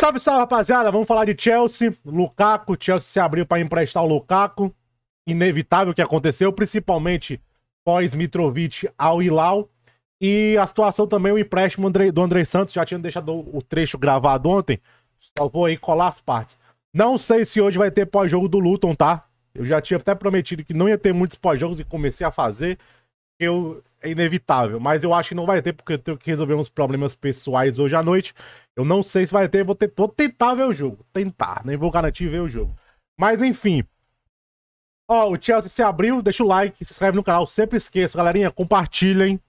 Salve, salve, rapaziada. Vamos falar de Chelsea. Lukaku. Chelsea se abriu para emprestar o Lukaku. Inevitável o que aconteceu, principalmente pós Mitrovic ao Al-Ilau. E a situação também, o empréstimo do Andrey Santos. Já tinha deixado o trecho gravado ontem. Só vou aí colar as partes. Não sei se hoje vai ter pós-jogo do Luton, tá? Eu já tinha até prometido que não ia ter muitos pós-jogos e comecei a fazer. É inevitável, mas eu acho que não vai ter, porque eu tenho que resolver uns problemas pessoais hoje à noite. Eu não sei se vai ter, vou tentar ver o jogo. Tentar, nem vou garantir ver o jogo. Mas enfim. Ó, o Chelsea se abriu, deixa o like, se inscreve no canal, sempre esqueço, galerinha, compartilhem.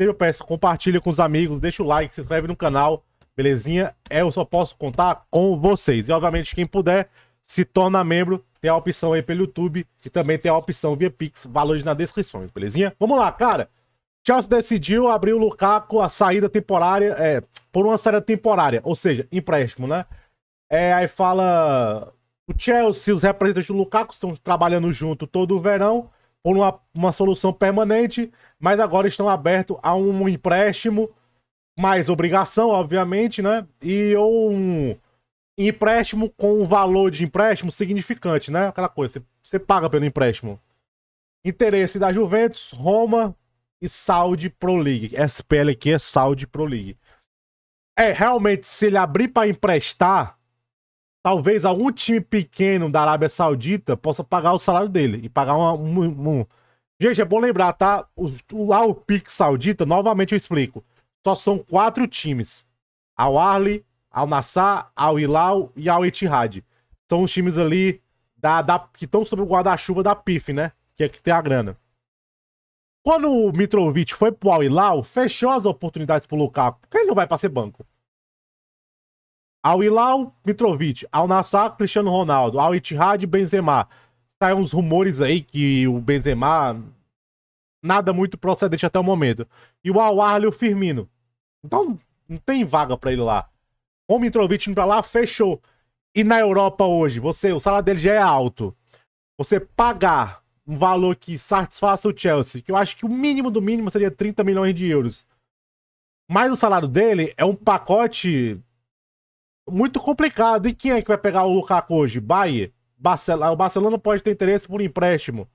Eu peço, compartilha com os amigos, deixa o like, se inscreve no canal, belezinha? Eu só posso contar com vocês. E obviamente quem puder, se torna membro. Tem a opção aí pelo YouTube e também tem a opção via Pix, valores na descrição, belezinha? Vamos lá, cara. Chelsea decidiu abrir o Lukaku a saída temporária, por uma saída temporária, ou seja, empréstimo, né? Aí fala, o Chelsea, os representantes do Lukaku estão trabalhando junto todo o verão por uma solução permanente, mas agora estão abertos a um empréstimo, mais obrigação, obviamente, né? E um empréstimo com um valor de empréstimo significante, né? Aquela coisa, você paga pelo empréstimo. Interesse da Juventus, Roma e Saudi Pro League. SPL aqui é Saudi Pro League. Realmente, se ele abrir para emprestar, talvez algum time pequeno da Arábia Saudita possa pagar o salário dele. E pagar Gente, é bom lembrar, tá? Lá o PIC Saudita, novamente eu explico. Só são 4 times. Al-Ahly, Al-Nassr, Al-Ilau e Al-Ittihad. São os times ali que estão sob o guarda-chuva da PIF, né? Que é que tem a grana. Quando o Mitrovic foi pro Al-Ilau, fechou as oportunidades pro Lukaku. Porque ele não vai pra ser banco. Al-Ilau, Mitrovic. Al-Nassr, Cristiano Ronaldo. Al-Ittihad, Benzema. Saem uns rumores aí que o Benzema... Nada muito procedente até o momento. E o Al-Ahly, o Firmino. Então, não tem vaga pra ele lá. O Mitrovic indo pra lá, fechou. E na Europa hoje, o salário dele já é alto. Você pagar um valor que satisfaça o Chelsea, que eu acho que o mínimo do mínimo seria 30 milhões de euros. Mas o salário dele é um pacote muito complicado. E quem é que vai pegar o Lukaku hoje? Bayern? Barcelona? O Barcelona pode ter interesse por empréstimo.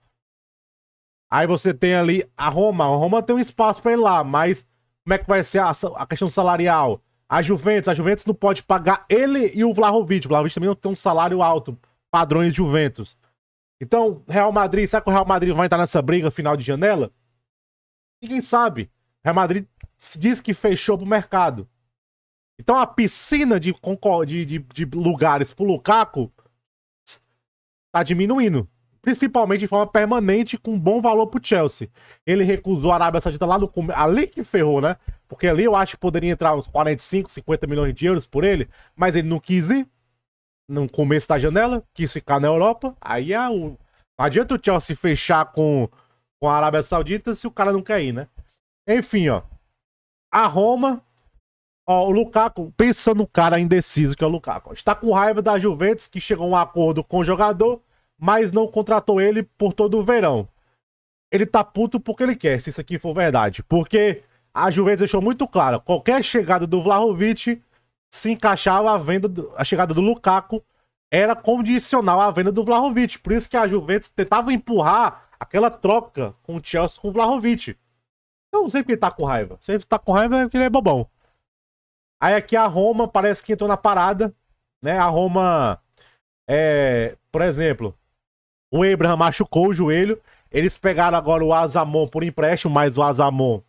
Aí você tem ali a Roma. A Roma tem um espaço pra ir lá, mas como é que vai ser a questão salarial? A Juventus não pode pagar ele e o Vlahovic. O Vlahovic também não tem um salário alto, padrões de Juventus. Então, Real Madrid, será que o Real Madrid vai entrar nessa briga final de janela? Ninguém sabe. Real Madrid diz que fechou pro mercado. Então a piscina de lugares pro Lukaku tá diminuindo. Principalmente de forma permanente, com bom valor pro Chelsea. Ele recusou a Arábia Saudita lá no começo. Ali que ferrou, né? Porque ali eu acho que poderia entrar uns 45, 50 milhões de euros por ele. Mas ele não quis ir. No começo da janela. Quis ficar na Europa. Aí não adianta o Chelsea fechar com a Arábia Saudita se o cara não quer ir, né? Enfim, ó. A Roma... Ó, o Lukaku... Pensa no cara indeciso que é o Lukaku. Ó, está com raiva da Juventus, que chegou a um acordo com o jogador... mas não contratou ele por todo o verão. Ele tá puto porque ele quer, se isso aqui for verdade. Porque a Juventus deixou muito claro, qualquer chegada do Vlahovic se encaixava a chegada do Lukaku era condicional à venda do Vlahovic. Por isso que a Juventus tentava empurrar aquela troca com o Chelsea com o Vlahovic. Então sempre ele tá com raiva. Sempre tá com raiva é porque ele é bobão. Aí aqui a Roma parece que entrou na parada, né? A Roma, por exemplo... O Abraham machucou o joelho. Eles pegaram agora o Azmoun por empréstimo, mas o Azmoun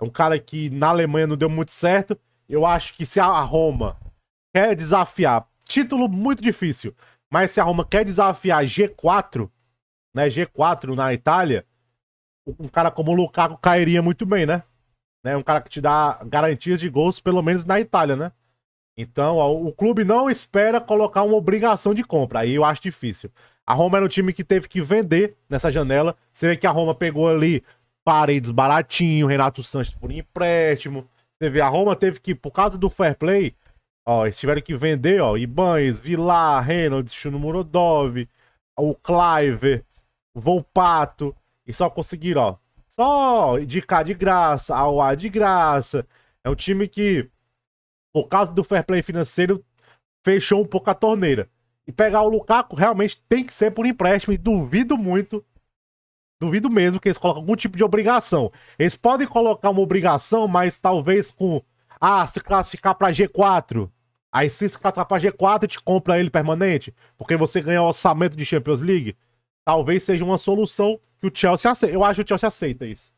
é um cara que na Alemanha não deu muito certo. Eu acho que se a Roma quer desafiar, título muito difícil, mas se a Roma quer desafiar G4, né, G4 na Itália, um cara como o Lukaku cairia muito bem, né? Um cara que te dá garantias de gols, pelo menos na Itália, né? Então, ó, o clube não espera colocar uma obrigação de compra. Aí eu acho difícil. A Roma era um time que teve que vender nessa janela. Você vê que a Roma pegou ali Paredes baratinho, Renato Sanches por empréstimo. Você vê, a Roma teve que, por causa do fair play, ó, eles tiveram que vender, ó, Ibanez, Vilar, Reynolds, Chunomurodov, o Clive, Volpato. E só conseguiram, ó, só de cá de graça, ao A de graça. É um time que por causa do fair play financeiro, fechou um pouco a torneira. E pegar o Lukaku realmente tem que ser por empréstimo. E duvido muito, duvido mesmo que eles coloquem algum tipo de obrigação. Eles podem colocar uma obrigação, mas talvez com... Ah, se classificar pra G4. Aí se classificar pra G4, te compra ele permanente. Porque você ganha o orçamento de Champions League. Talvez seja uma solução que o Chelsea aceita. Eu acho que o Chelsea aceita isso.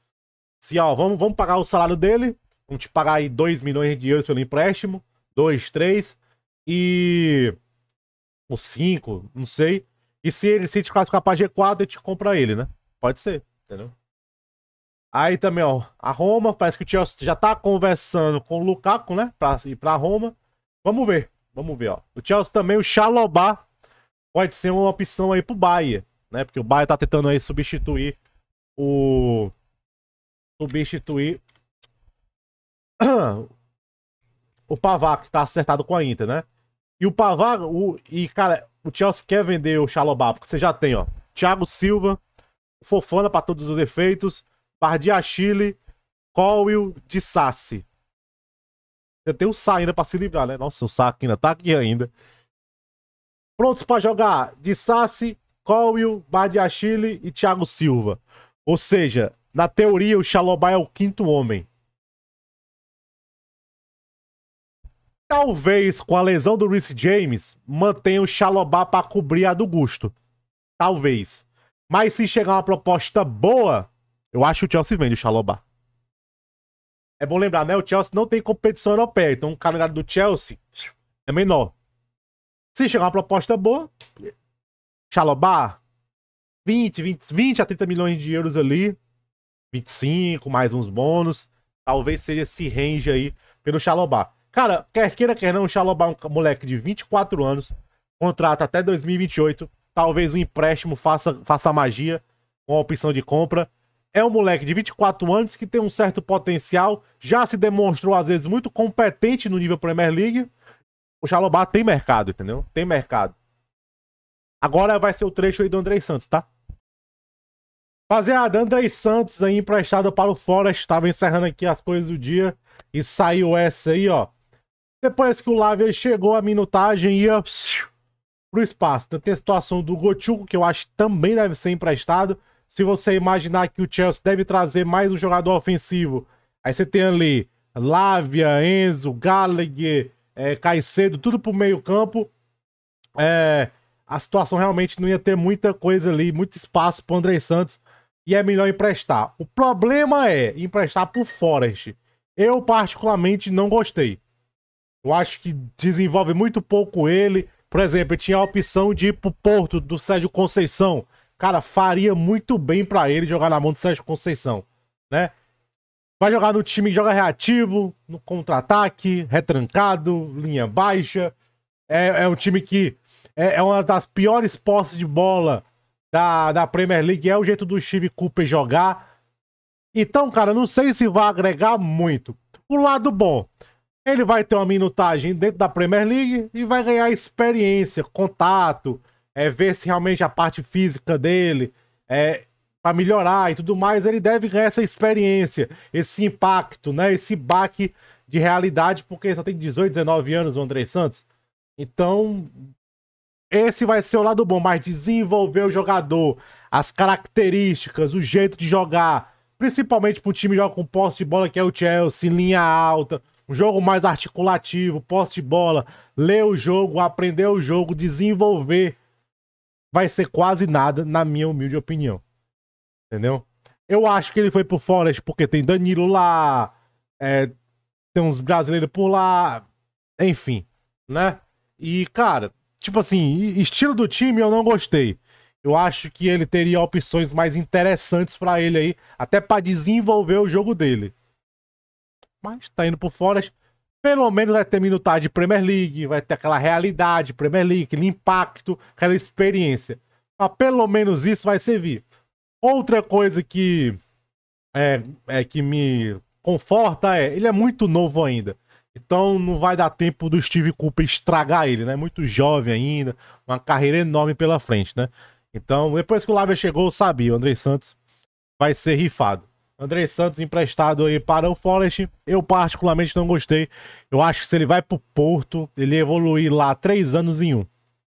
Se, ó, vamos pagar o salário dele. Vamos te pagar aí 2 milhões de euros pelo empréstimo. 2, 3. E... ou 5, não sei. E se ele se te classificar pra G4, ele te compra ele, né? Pode ser, entendeu? Aí também, ó, a Roma, parece que o Chelsea já tá conversando com o Lukaku, né? Pra ir pra Roma. Vamos ver, ó. O Chelsea também, o Chalobah, pode ser uma opção aí pro Bahia, né? Porque o Bahia tá tentando aí substituir o... o Pavard, que tá acertado com a Inter, né? E o Pavard, cara, o Chelsea quer vender o Chalobah, porque você já tem, ó, Thiago Silva, Fofana pra todos os efeitos, Badiashile, Collwell, Disassi. Você tem o Sá ainda pra se livrar, né? Nossa, o Sá ainda tá aqui ainda. Prontos pra jogar Disassi, Collwell, Badiashile e Thiago Silva. Ou seja, na teoria o Chalobah é o quinto homem. Talvez com a lesão do Reece James mantenha o Chalobah pra cobrir a do Gusto. Talvez. Mas se chegar uma proposta boa... eu acho que o Chelsea vende o Chalobah. É bom lembrar, né? O Chelsea não tem competição europeia. Então o calendário do Chelsea é menor. Se chegar uma proposta boa, Chalobah, 20 a 30 milhões de euros ali. 25, mais uns bônus. Talvez seja esse range aí pelo Chalobah. Cara, quer queira, quer não, o Chalobah é um moleque de 24 anos. Contrato até 2028. Talvez um empréstimo faça magia com a opção de compra. É um moleque de 24 anos que tem um certo potencial. Já se demonstrou, às vezes, muito competente no nível Premier League. O Chalobah tem mercado, entendeu? Tem mercado. Agora vai ser o trecho aí do Andrey Santos, tá? Rapaziada, Andrey Santos aí emprestado para o Forest. Estava encerrando aqui as coisas do dia. E saiu essa aí, ó. Depois que o Lavia chegou, a minutagem ia pro espaço. Então tem a situação do Gochuco, que eu acho que também deve ser emprestado. Se você imaginar que o Chelsea deve trazer mais um jogador ofensivo, aí você tem ali Lavia, Enzo, Gallagher, Caicedo, tudo pro meio campo. A situação realmente não ia ter muita coisa ali, muito espaço pro Andrey Santos. E é melhor emprestar. O problema é emprestar pro Forest. Eu particularmente não gostei. Eu acho que desenvolve muito pouco ele. Por exemplo, ele tinha a opção de ir pro Porto do Sérgio Conceição. Cara, faria muito bem pra ele jogar na mão do Sérgio Conceição, né? Vai jogar no time que joga reativo, no contra-ataque, retrancado, linha baixa. É um time que é uma das piores posses de bola da Premier League. É o jeito do Steve Cooper jogar. Então, cara, não sei se vai agregar muito. O lado bom, ele vai ter uma minutagem dentro da Premier League e vai ganhar experiência, contato... ver se realmente a parte física dele para melhorar e tudo mais, ele deve ganhar essa experiência, esse impacto, né? Esse baque de realidade, porque só tem 18, 19 anos o Andrey Santos. Então, esse vai ser o lado bom, mas desenvolver o jogador, as características, o jeito de jogar, principalmente para o time que joga com posse de bola, que é o Chelsea, linha alta... um jogo mais articulativo, posse de bola, ler o jogo, aprender o jogo, desenvolver... vai ser quase nada, na minha humilde opinião. Entendeu? Eu acho que ele foi pro Forest porque tem Danilo lá, tem uns brasileiros por lá, enfim, né? E, cara, tipo assim, estilo do time eu não gostei. Eu acho que ele teria opções mais interessantes pra ele aí, até pra desenvolver o jogo dele. Mas tá indo pro Forest, pelo menos vai ter minutagem de Premier League, vai ter aquela realidade Premier League, aquele impacto, aquela experiência. Mas pelo menos isso vai servir. Outra coisa que que me conforta ele é muito novo ainda. Então não vai dar tempo do Steve Cooper estragar ele, né? Muito jovem ainda, uma carreira enorme pela frente, né? Então, depois que o Lavia chegou, eu sabia, o Andrey Santos vai ser rifado. Andrey Santos emprestado aí para o Forest. Eu particularmente não gostei. Eu acho que se ele vai para o Porto, ele evoluir lá 3 anos em 1.